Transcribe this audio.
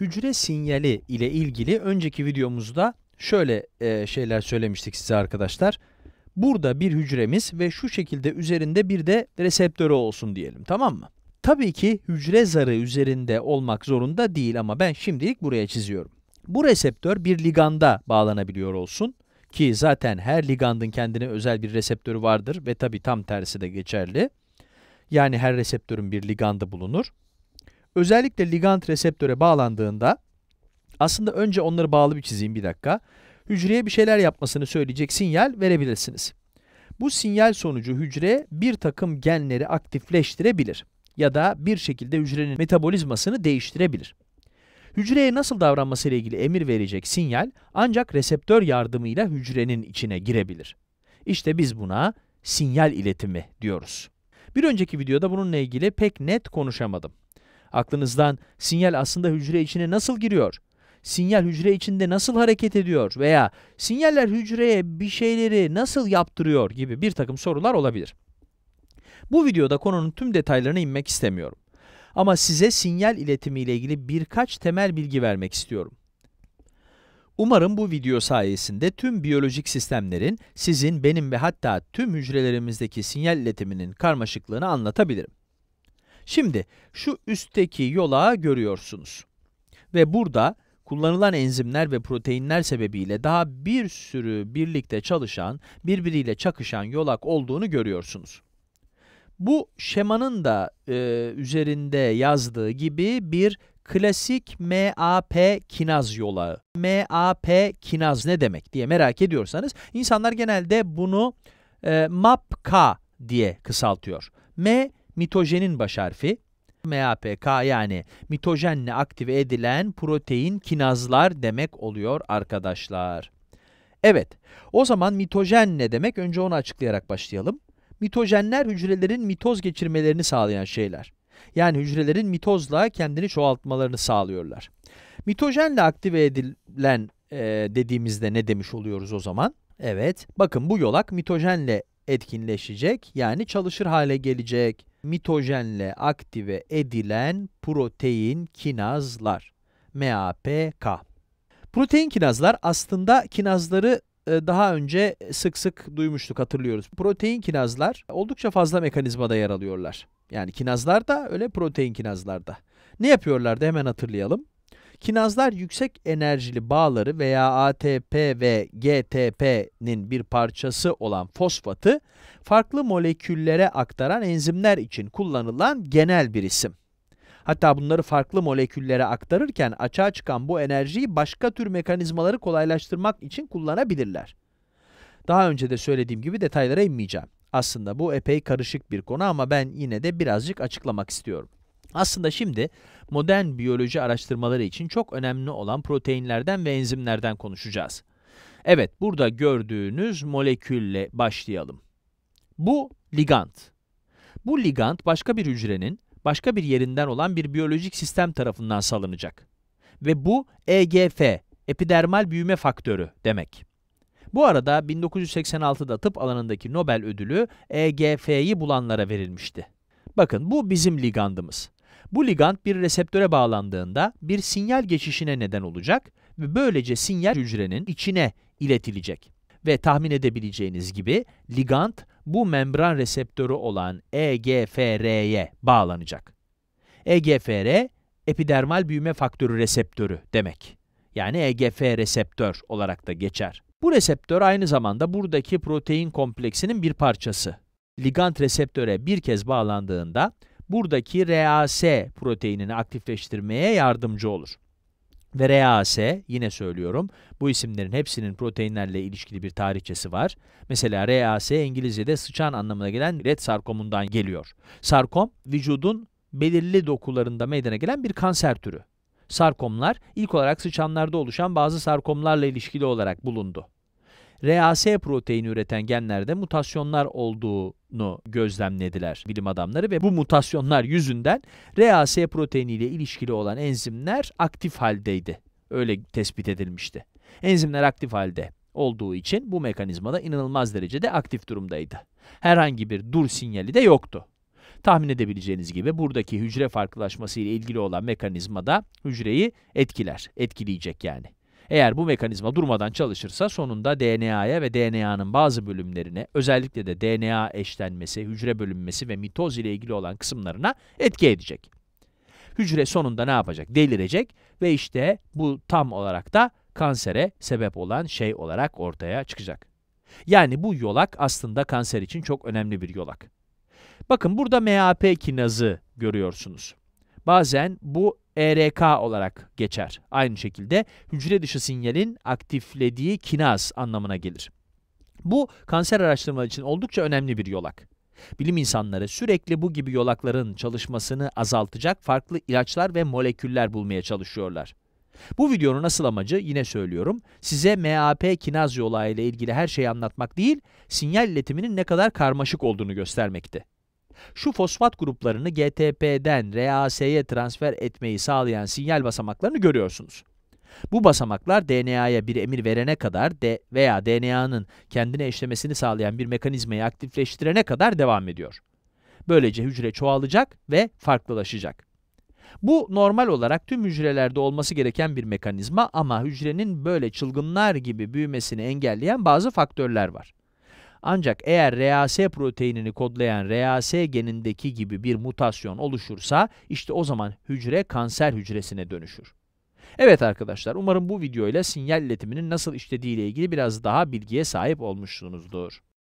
hücre sinyali ile ilgili önceki videomuzda şöyle şeyler söylemiştik size arkadaşlar. Burada bir hücremiz ve şu şekilde üzerinde bir de reseptörü olsun diyelim, tamam mı? Tabii ki hücre zarı üzerinde olmak zorunda değil ama ben şimdilik buraya çiziyorum. Bu reseptör bir liganda bağlanabiliyor olsun ki zaten her ligandın kendine özel bir reseptörü vardır ve tabii tam tersi de geçerli. Yani her reseptörün bir ligandı bulunur. Özellikle ligand reseptöre bağlandığında, aslında önce onları bağlı bir çizeyim bir dakika. Hücreye bir şeyler yapmasını söyleyecek sinyal verebilirsiniz. Bu sinyal sonucu hücre bir takım genleri aktifleştirebilir ya da bir şekilde hücrenin metabolizmasını değiştirebilir. Hücreye nasıl davranması ile ilgili emir verecek sinyal ancak reseptör yardımıyla hücrenin içine girebilir. İşte biz buna sinyal iletimi diyoruz. Bir önceki videoda bununla ilgili pek net konuşamadım. Aklınızdan sinyal aslında hücre içine nasıl giriyor, sinyal hücre içinde nasıl hareket ediyor veya sinyaller hücreye bir şeyleri nasıl yaptırıyor gibi bir takım sorular olabilir. Bu videoda konunun tüm detaylarına inmek istemiyorum. Ama size sinyal iletimi ile ilgili birkaç temel bilgi vermek istiyorum. Umarım bu video sayesinde tüm biyolojik sistemlerin, sizin, benim ve hatta tüm hücrelerimizdeki sinyal iletiminin karmaşıklığını anlatabilirim. Şimdi şu üstteki yolağı görüyorsunuz. Ve burada kullanılan enzimler ve proteinler sebebiyle daha bir sürü birlikte çalışan, birbiriyle çakışan yolak olduğunu görüyorsunuz. Bu şemanın da üzerinde yazdığı gibi bir klasik MAP kinaz yolağı. MAP kinaz ne demek diye merak ediyorsanız, insanlar genelde bunu MAPK diye kısaltıyor. M, mitojenin baş harfi. MAPK yani mitojenle aktive edilen protein kinazlar demek oluyor arkadaşlar. Evet, o zaman mitojen ne demek? Önce onu açıklayarak başlayalım. Mitojenler hücrelerin mitoz geçirmelerini sağlayan şeyler. Yani hücrelerin mitozla kendini çoğaltmalarını sağlıyorlar. Mitojenle aktive edilen dediğimizde ne demiş oluyoruz o zaman? Evet, bakın bu yolak mitojenle etkinleşecek, yani çalışır hale gelecek. Mitojenle aktive edilen protein kinazlar. MAPK. Protein kinazlar aslında kinazları daha önce sık sık duymuştuk, hatırlıyoruz. Protein kinazlar oldukça fazla mekanizmada yer alıyorlar. Yani kinazlar da öyle, protein kinazlar da. Ne yapıyorlardı hemen hatırlayalım. Kinazlar yüksek enerjili bağları veya ATP ve GTP'nin bir parçası olan fosfatı farklı moleküllere aktaran enzimler için kullanılan genel bir isim. Hatta bunları farklı moleküllere aktarırken açığa çıkan bu enerjiyi başka tür mekanizmaları kolaylaştırmak için kullanabilirler. Daha önce de söylediğim gibi detaylara inmeyeceğim. Aslında bu epey karışık bir konu ama ben yine de birazcık açıklamak istiyorum. Aslında şimdi modern biyoloji araştırmaları için çok önemli olan proteinlerden ve enzimlerden konuşacağız. Evet, burada gördüğünüz molekülle başlayalım. Bu ligand. Bu ligand başka bir hücrenin başka bir yerinden olan bir biyolojik sistem tarafından salınacak. Ve bu EGF, epidermal büyüme faktörü demek. Bu arada 1986'da tıp alanındaki Nobel ödülü EGF'yi bulanlara verilmişti. Bakın bu bizim ligandımız. Bu ligand bir reseptöre bağlandığında bir sinyal geçişine neden olacak ve böylece sinyal hücrenin içine iletilecek. Ve tahmin edebileceğiniz gibi ligand bu membran reseptörü olan EGFR'ye bağlanacak. EGFR, epidermal büyüme faktörü reseptörü demek. Yani EGF reseptör olarak da geçer. Bu reseptör aynı zamanda buradaki protein kompleksinin bir parçası. Ligand reseptöre bir kez bağlandığında buradaki RAS proteinini aktifleştirmeye yardımcı olur. Ve RAS, yine söylüyorum, bu isimlerin hepsinin proteinlerle ilişkili bir tarihçesi var. Mesela RAS İngilizce'de sıçan anlamına gelen red sarkomundan geliyor. Sarkom, vücudun belirli dokularında meydana gelen bir kanser türü. Sarkomlar ilk olarak sıçanlarda oluşan bazı sarkomlarla ilişkili olarak bulundu. RAS proteini üreten genlerde mutasyonlar olduğunu gözlemlediler bilim adamları ve bu mutasyonlar yüzünden RAS proteini ile ilişkili olan enzimler aktif haldeydi. Öyle tespit edilmişti. Enzimler aktif halde olduğu için bu mekanizmada inanılmaz derecede aktif durumdaydı. Herhangi bir dur sinyali de yoktu. tahmin edebileceğiniz gibi buradaki hücre farklılaşması ile ilgili olan mekanizma da hücreyi etkileyecek yani. Eğer bu mekanizma durmadan çalışırsa sonunda DNA'ya ve DNA'nın bazı bölümlerine, özellikle de DNA eşlenmesi, hücre bölünmesi ve mitoz ile ilgili olan kısımlarına etki edecek. Hücre sonunda ne yapacak? Delirecek ve işte bu tam olarak da kansere sebep olan şey olarak ortaya çıkacak. Yani bu yolak aslında kanser için çok önemli bir yolak. Bakın burada MAP kinazı görüyorsunuz. Bazen bu ERK olarak geçer. Aynı şekilde hücre dışı sinyalin aktiflediği kinaz anlamına gelir. Bu kanser araştırmaları için oldukça önemli bir yolak. Bilim insanları sürekli bu gibi yolakların çalışmasını azaltacak farklı ilaçlar ve moleküller bulmaya çalışıyorlar. Bu videonun asıl amacı, yine söylüyorum, size MAP kinaz yolağı ile ilgili her şeyi anlatmak değil, sinyal iletiminin ne kadar karmaşık olduğunu göstermekti. Şu fosfat gruplarını GTP'den RAS'ye transfer etmeyi sağlayan sinyal basamaklarını görüyorsunuz. Bu basamaklar DNA'ya bir emir verene kadar veya DNA'nın kendine eşlemesini sağlayan bir mekanizmayı aktifleştirene kadar devam ediyor. Böylece hücre çoğalacak ve farklılaşacak. Bu normal olarak tüm hücrelerde olması gereken bir mekanizma ama hücrenin böyle çılgınlar gibi büyümesini engelleyen bazı faktörler var. Ancak eğer RAS proteinini kodlayan RAS genindeki gibi bir mutasyon oluşursa işte o zaman hücre kanser hücresine dönüşür. Evet arkadaşlar, umarım bu videoyla sinyal iletiminin nasıl işlediği ile ilgili biraz daha bilgiye sahip olmuşsunuzdur.